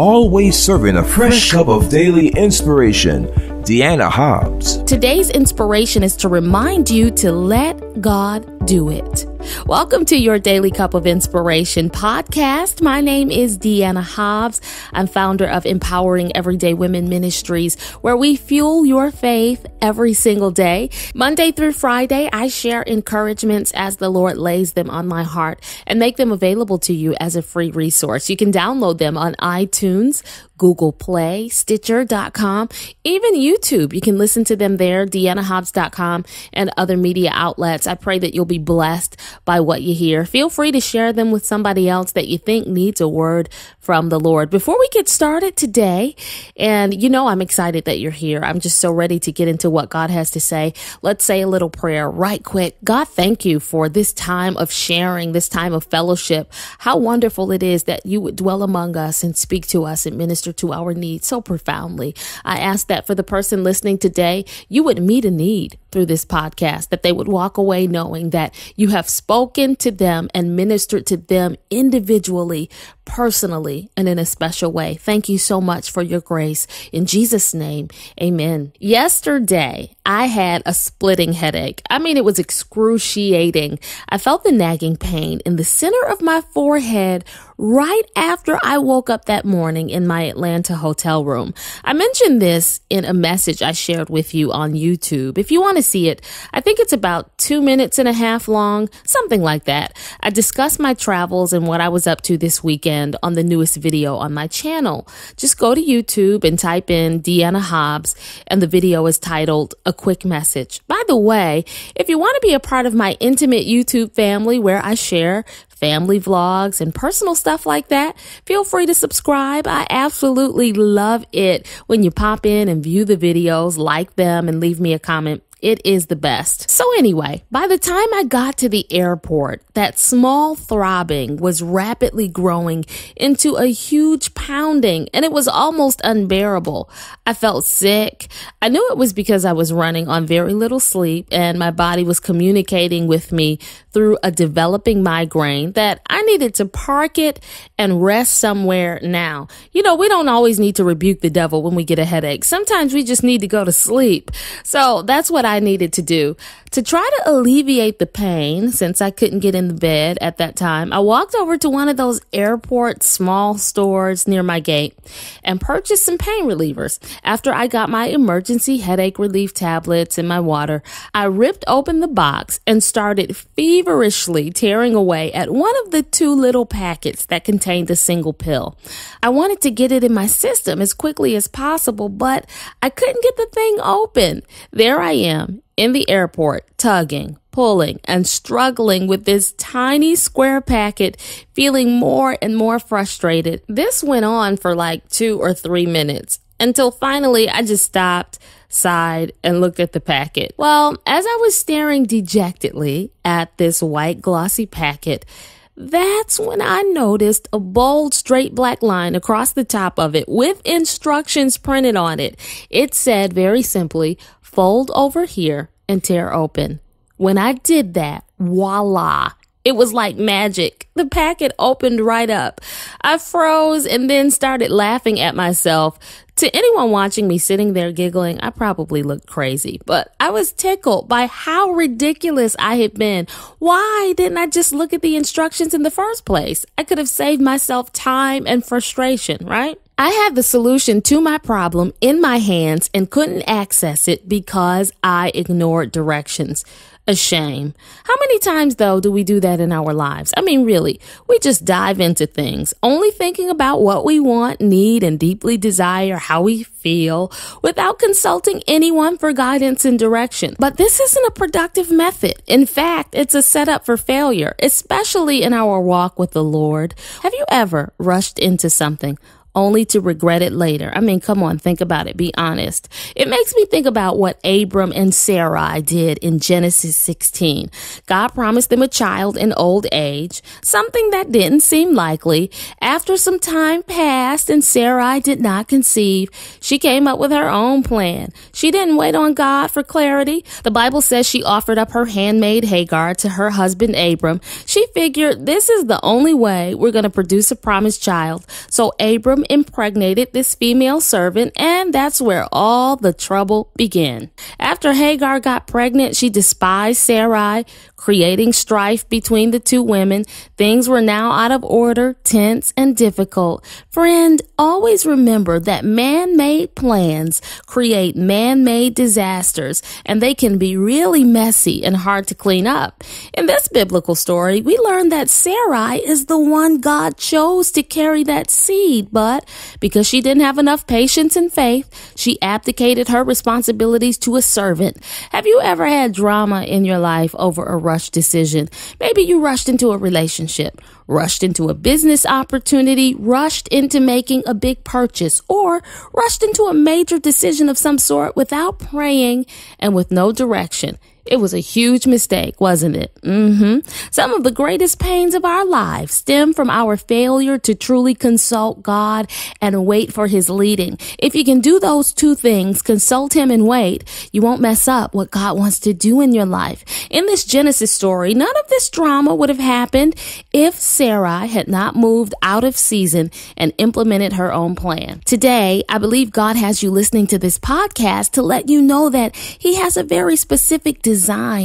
always serving a fresh cup of daily inspiration, Dianna Hobbs. Today's inspiration is to remind you to let God do it. Welcome to your Daily Cup of Inspiration podcast. My name is Dianna Hobbs. I'm founder of Empowering Everyday Women Ministries, where we fuel your faith every single day. Monday through Friday, I share encouragements as the Lord lays them on my heart and make them available to you as a free resource. You can download them on iTunes, Google Play, Stitcher.com, even YouTube. You can listen to them there, DiannaHobbs.com, and other media outlets. I pray that you'll be blessed by what you hear. Feel free to share them with somebody else that you think needs a word from the Lord. Before we get started today, and you know I'm excited that you're here. I'm just so ready to get into what God has to say. Let's say a little prayer right quick. God, thank you for this time of sharing, this time of fellowship. How wonderful it is that you would dwell among us and speak to us and minister to our needs so profoundly. I ask that for the person listening today, you would meet a need through this podcast, that they would walk away knowing that you have spoken to them and ministered to them individually, personally, and in a special way. Thank you so much for your grace. In Jesus' name, amen. Yesterday, I had a splitting headache. I mean, it was excruciating. I felt the nagging pain in the center of my forehead right after I woke up that morning in my Atlanta hotel room. I mentioned this in a message I shared with you on YouTube. If you want to see it, I think it's about 2.5 minutes long, something like that. I discussed my travels and what I was up to this weekend on the newest video on my channel. Just go to YouTube and type in Dianna Hobbs, and the video is titled A Quick Message. By the way, if you want to be a part of my intimate YouTube family where I share family vlogs and personal stuff like that, feel free to subscribe. I absolutely love it when you pop in and view the videos, like them, and leave me a comment. It is the best. So anyway, by the time I got to the airport, that small throbbing was rapidly growing into a huge pounding, and it was almost unbearable. I felt sick. I knew it was because I was running on very little sleep, and my body was communicating with me through a developing migraine that I needed to park it and rest somewhere now. You know, we don't always need to rebuke the devil when we get a headache. Sometimes we just need to go to sleep. So that's what I needed to do. To try to alleviate the pain, since I couldn't get in the bed at that time, I walked over to one of those airport small stores near my gate and purchased some pain relievers. After I got my emergency headache relief tablets and my water, I ripped open the box and started feverishly tearing away at one of the two little packets that contained a single pill. I wanted to get it in my system as quickly as possible, but I couldn't get the thing open. There I am, in the airport, tugging, pulling, and struggling with this tiny square packet, feeling more and more frustrated. This went on for like 2 or 3 minutes until finally I just stopped, sighed, and looked at the packet. Well, as I was staring dejectedly at this white glossy packet, that's when I noticed a bold straight black line across the top of it with instructions printed on it. It said very simply, fold over here and tear open. When I did that, voila, it was like magic. The packet opened right up. I froze and then started laughing at myself. To anyone watching me sitting there giggling, I probably looked crazy, but I was tickled by how ridiculous I had been. Why didn't I just look at the instructions in the first place? I could have saved myself time and frustration, right? I had the solution to my problem in my hands and couldn't access it because I ignored directions. A shame. How many times, though, do we do that in our lives? I mean, really, we just dive into things, only thinking about what we want, need, and deeply desire, how we feel, without consulting anyone for guidance and direction. But this isn't a productive method. In fact, it's a setup for failure, especially in our walk with the Lord. Have you ever rushed into something only to regret it later? I mean, come on, think about it. Be honest. It makes me think about what Abram and Sarai did in Genesis 16. God promised them a child in old age, something that didn't seem likely. After some time passed and Sarai did not conceive, she came up with her own plan. She didn't wait on God for clarity. The Bible says she offered up her handmaid Hagar to her husband Abram. She figured this is the only way we're going to produce a promised child. So Abram impregnated this female servant, and that's where all the trouble began. After Hagar got pregnant, she despised Sarai, creating strife between the two women. Things were now out of order, tense, and difficult. Friend, always remember that man-made plans create man-made disasters, and they can be really messy and hard to clean up. In this biblical story, we learn that Sarai is the one God chose to carry that seed, but because she didn't have enough patience and faith, she abdicated her responsibilities to a servant. Have you ever had drama in your life over a rush decision? Maybe you rushed into a relationship, rushed into a business opportunity, rushed into making a big purchase, or rushed into a major decision of some sort without praying and with no direction. It was a huge mistake, wasn't it? Some of the greatest pains of our lives stem from our failure to truly consult God and wait for his leading. If you can do those two things, consult him and wait, you won't mess up what God wants to do in your life. In this Genesis story, none of this drama would have happened if Sarai had not moved out of season and implemented her own plan. Today, I believe God has you listening to this podcast to let you know that he has a very specific design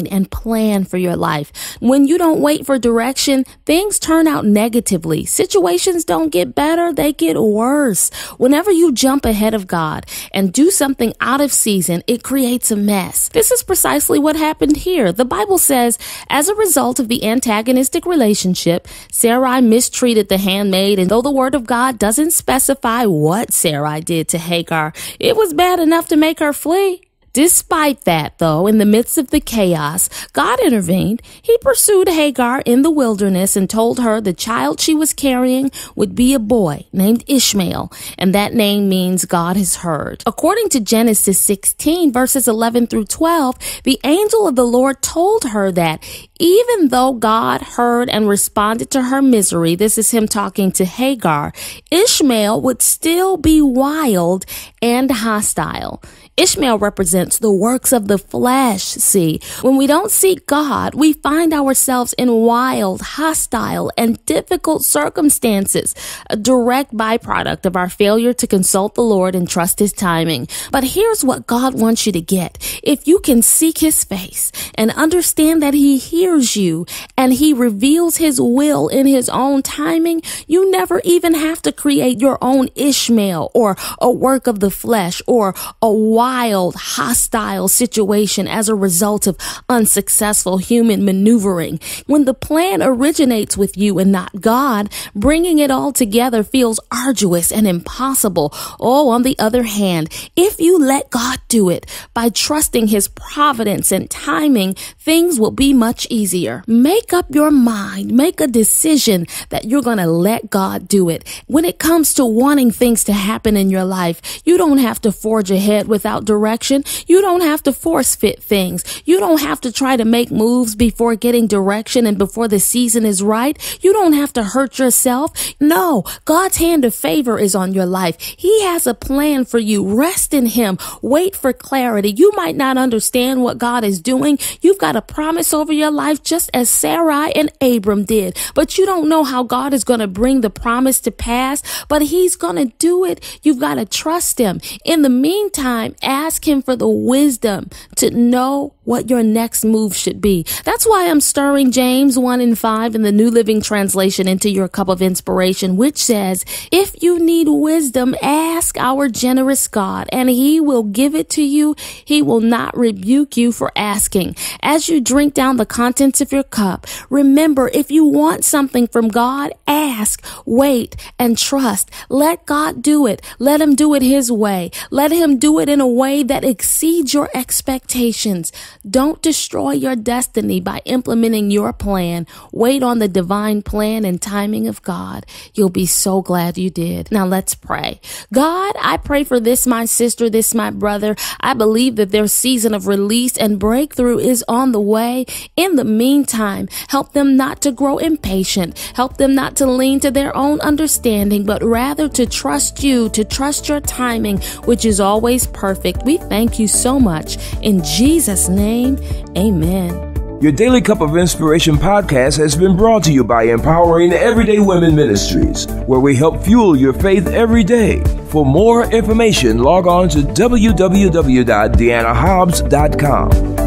and plan for your life. When you don't wait for direction, things turn out negatively. Situations don't get better, they get worse. Whenever you jump ahead of God and do something out of season, it creates a mess. This is precisely what happened here. The Bible says, as a result of the antagonistic relationship, Sarai mistreated the handmaid, and though the word of God doesn't specify what Sarai did to Hagar, it was bad enough to make her flee. Despite that, though, in the midst of the chaos, God intervened. He pursued Hagar in the wilderness and told her the child she was carrying would be a boy named Ishmael, and that name means God has heard. According to Genesis 16, verses 11 through 12, the angel of the Lord told her that even though God heard and responded to her misery, this is him talking to Hagar, Ishmael would still be wild and hostile. Ishmael represents the works of the flesh. See, when we don't seek God, we find ourselves in wild, hostile, and difficult circumstances, a direct byproduct of our failure to consult the Lord and trust his timing. But here's what God wants you to get. If you can seek his face and understand that he hears you and he reveals his will in his own timing, you never even have to create your own Ishmael or a work of the flesh or a wild, hostile situation as a result of unsuccessful human maneuvering. When the plan originates with you and not God, bringing it all together feels arduous and impossible. Oh, on the other hand, if you let God do it by trusting his providence and timing, things will be much easier. Make up your mind, make a decision that you're going to let God do it. When it comes to wanting things to happen in your life, you don't have to forge ahead without direction. You don't have to force fit things. You don't have to try to make moves before getting direction and before the season is right. You don't have to hurt yourself. No, God's hand of favor is on your life. He has a plan for you. Rest in him. Wait for clarity. You might not understand what God is doing. You've got a promise over your life just as Sarai and Abram did, but you don't know how God is going to bring the promise to pass, but he's going to do it. You've got to trust him. In the meantime, ask him for the wisdom to know what your next move should be. That's why I'm stirring James 1:5 in the New Living Translation into your cup of inspiration, which says, if you need wisdom, ask our generous God, and he will give it to you. He will not rebuke you for asking. As you drink down the contents of your cup, remember, if you want something from God, ask, wait, and trust. Let God do it. Let him do it his way. Let him do it in a way that exceeds your expectations. Don't destroy your destiny by implementing your plan. Wait on the divine plan and timing of God. You'll be so glad you did. Now let's pray. God, I pray for this, my sister, this, my brother. I believe that their season of release and breakthrough is on the way. In the meantime, help them not to grow impatient. Help them not to lean to their own understanding, but rather to trust you, to trust your timing, which is always perfect. We thank you so much. In Jesus' name, amen. Your Daily Cup of Inspiration podcast has been brought to you by Empowering Everyday Women Ministries, where we help fuel your faith every day. For more information, log on to www.DiannaHobbs.com.